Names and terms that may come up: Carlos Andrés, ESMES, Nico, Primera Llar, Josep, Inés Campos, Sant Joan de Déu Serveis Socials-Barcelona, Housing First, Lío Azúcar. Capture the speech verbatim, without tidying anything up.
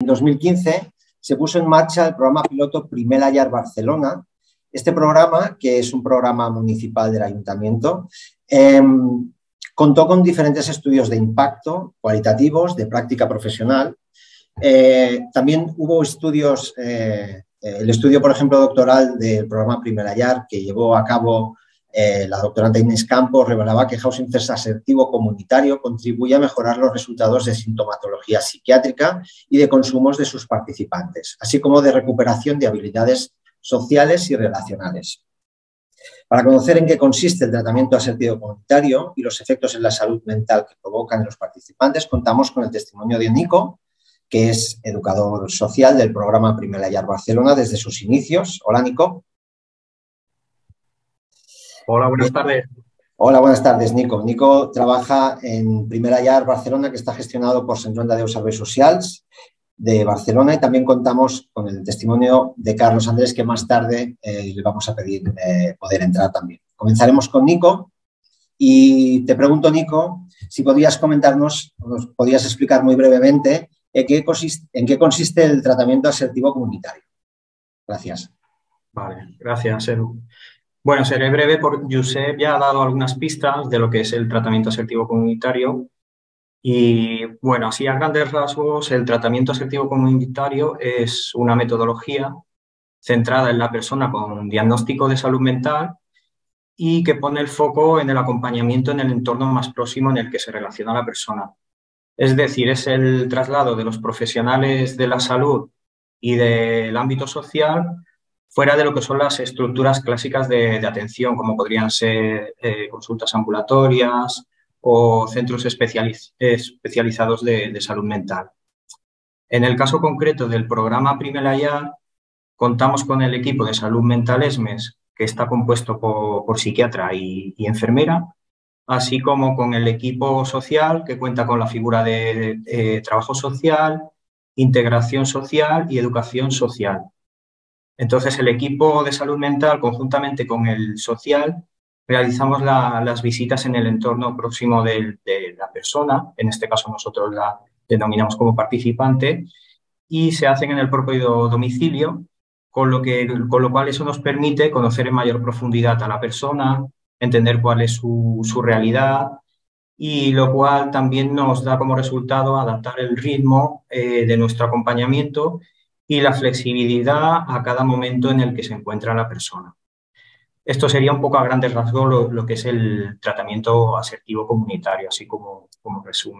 En dos mil quince se puso en marcha el programa piloto Primera Llar Barcelona. Este programa, que es un programa municipal del ayuntamiento, eh, contó con diferentes estudios de impacto cualitativos, de práctica profesional. Eh, también hubo estudios, eh, el estudio, por ejemplo, doctoral del programa Primera Llar, que llevó a cabo eh, la doctorante Inés Campos, revelaba que Housing First asertivo comunitario contribuye a mejorar los resultados de sintomatología psiquiátrica y de consumos de sus participantes, así como de recuperación de habilidades sociales y relacionales. Para conocer en qué consiste el tratamiento asertivo comunitario y los efectos en la salud mental que provocan en los participantes, contamos con el testimonio de Nico, que es educador social del programa Primera Llar Barcelona desde sus inicios. Hola, Nico. Hola, buenas tardes. Hola, buenas tardes, Nico. Nico trabaja en Primera Llar Barcelona, que está gestionado por Sant Joan de Déu Serveis Socials de Barcelona, y también contamos con el testimonio de Carlos Andrés, que más tarde eh, le vamos a pedir eh, poder entrar también. Comenzaremos con Nico y te pregunto, Nico, si podrías comentarnos, nos podrías explicar muy brevemente en qué consiste, en qué consiste el tratamiento asertivo comunitario. Gracias. Vale, gracias, Edu. Bueno, seré breve porque Josep ya ha dado algunas pistas de lo que es el tratamiento asertivo comunitario. Y bueno, así a grandes rasgos, el tratamiento asertivo comunitario es una metodología centrada en la persona con un diagnóstico de salud mental y que pone el foco en el acompañamiento en el entorno más próximo en el que se relaciona la persona. Es decir, es el traslado de los profesionales de la salud y del ámbito social fuera de lo que son las estructuras clásicas de, de atención, como podrían ser eh, consultas ambulatorias o centros especializ especializados de, de salud mental. En el caso concreto del programa Primera Llar, contamos con el equipo de salud mental ESMES, que está compuesto por, por psiquiatra y, y enfermera, así como con el equipo social, que cuenta con la figura de eh, trabajo social, integración social y educación social. Entonces, el equipo de salud mental, conjuntamente con el social, realizamos la, las visitas en el entorno próximo de, de la persona, en este caso nosotros la denominamos como participante, y se hacen en el propio domicilio, con lo, que, con lo cual eso nos permite conocer en mayor profundidad a la persona, entender cuál es su, su realidad, y lo cual también nos da como resultado adaptar el ritmo eh, de nuestro acompañamiento y la flexibilidad a cada momento en el que se encuentra la persona. Esto sería un poco a grandes rasgos lo, lo que es el tratamiento asertivo comunitario, así como, como resumen.